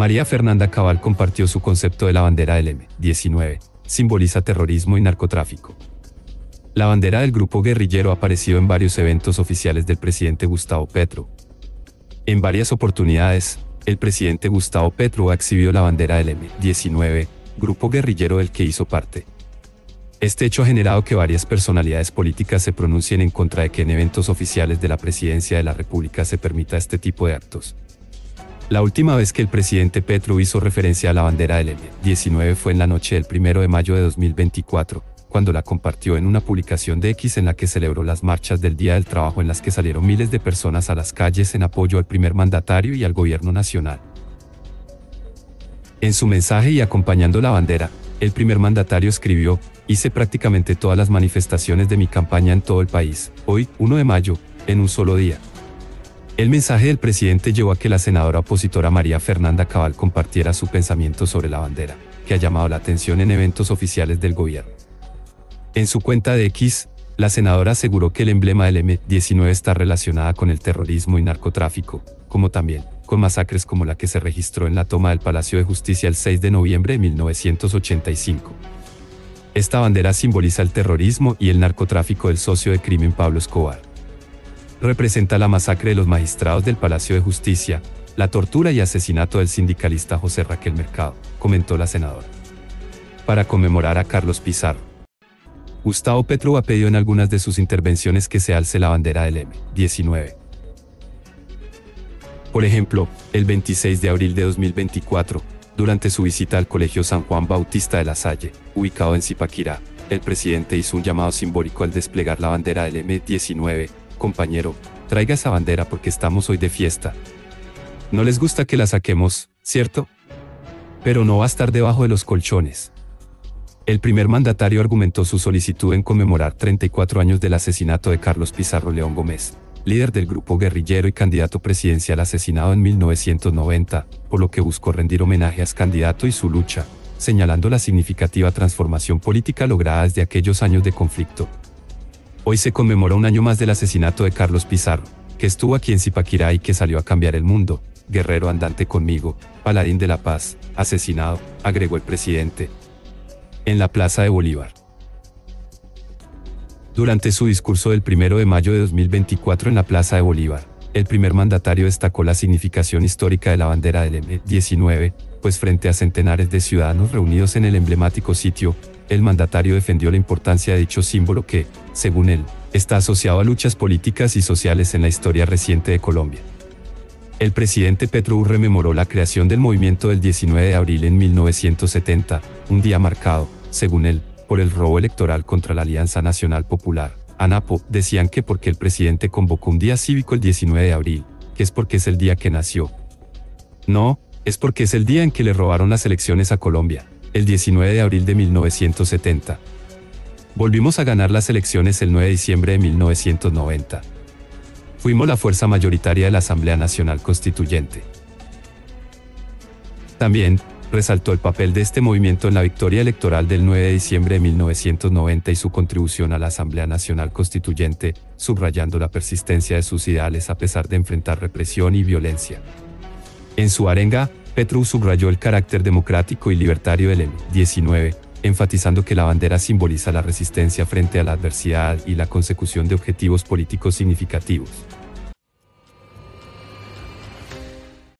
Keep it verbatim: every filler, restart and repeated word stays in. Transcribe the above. María Fernanda Cabal compartió su concepto de la bandera del eme diecinueve, simboliza terrorismo y narcotráfico. La bandera del grupo guerrillero ha aparecido en varios eventos oficiales del presidente Gustavo Petro. En varias oportunidades, el presidente Gustavo Petro ha exhibido la bandera del eme diecinueve, grupo guerrillero del que hizo parte. Este hecho ha generado que varias personalidades políticas se pronuncien en contra de que en eventos oficiales de la presidencia de la República se permita este tipo de actos. La última vez que el presidente Petro hizo referencia a la bandera del eme diecinueve fue en la noche del primero de mayo de dos mil veinticuatro, cuando la compartió en una publicación de equis en la que celebró las marchas del Día del Trabajo en las que salieron miles de personas a las calles en apoyo al primer mandatario y al gobierno nacional. En su mensaje y acompañando la bandera, el primer mandatario escribió: "Hice prácticamente todas las manifestaciones de mi campaña en todo el país, hoy, uno de mayo, en un solo día". El mensaje del presidente llevó a que la senadora opositora María Fernanda Cabal compartiera su pensamiento sobre la bandera, que ha llamado la atención en eventos oficiales del gobierno. En su cuenta de equis, la senadora aseguró que el emblema del eme diecinueve está relacionada con el terrorismo y narcotráfico, como también con masacres como la que se registró en la toma del Palacio de Justicia el seis de noviembre de mil novecientos ochenta y cinco. Esta bandera simboliza el terrorismo y el narcotráfico del socio de crimen Pablo Escobar. Representa la masacre de los magistrados del Palacio de Justicia, la tortura y asesinato del sindicalista José Raquel Mercado, comentó la senadora. Para conmemorar a Carlos Pizarro, Gustavo Petro ha pedido en algunas de sus intervenciones que se alce la bandera del eme diecinueve. Por ejemplo, el veintiséis de abril de dos mil veinticuatro, durante su visita al Colegio San Juan Bautista de La Salle, ubicado en Zipaquirá, el presidente hizo un llamado simbólico al desplegar la bandera del eme diecinueve, "Compañero, traiga esa bandera porque estamos hoy de fiesta. No les gusta que la saquemos, ¿cierto? Pero no va a estar debajo de los colchones". El primer mandatario argumentó su solicitud en conmemorar treinta y cuatro años del asesinato de Carlos Pizarro León Gómez, líder del grupo guerrillero y candidato presidencial asesinado en mil novecientos noventa, por lo que buscó rendir homenaje a este candidato y su lucha, señalando la significativa transformación política lograda desde aquellos años de conflicto. Hoy se conmemora un año más del asesinato de Carlos Pizarro, que estuvo aquí en Zipaquirá y que salió a cambiar el mundo, guerrero andante conmigo, paladín de la paz, asesinado, agregó el presidente, en la Plaza de Bolívar. Durante su discurso del primero de mayo de dos mil veinticuatro en la Plaza de Bolívar, el primer mandatario destacó la significación histórica de la bandera del eme diecinueve, pues frente a centenares de ciudadanos reunidos en el emblemático sitio, el mandatario defendió la importancia de dicho símbolo que, según él, está asociado a luchas políticas y sociales en la historia reciente de Colombia. El presidente Petro rememoró la creación del movimiento del diecinueve de abril en mil novecientos setenta, un día marcado, según él, por el robo electoral contra la Alianza Nacional Popular, Anapo. Decían que porque el presidente convocó un día cívico el diecinueve de abril, que es porque es el día que nació. No, es porque es el día en que le robaron las elecciones a Colombia, el diecinueve de abril de mil novecientos setenta. Volvimos a ganar las elecciones el nueve de diciembre de mil novecientos noventa. Fuimos la fuerza mayoritaria de la Asamblea Nacional Constituyente. También, resaltó el papel de este movimiento en la victoria electoral del nueve de diciembre de mil novecientos noventa y su contribución a la Asamblea Nacional Constituyente, subrayando la persistencia de sus ideales a pesar de enfrentar represión y violencia. En su arenga, Petro subrayó el carácter democrático y libertario del eme diecinueve, enfatizando que la bandera simboliza la resistencia frente a la adversidad y la consecución de objetivos políticos significativos.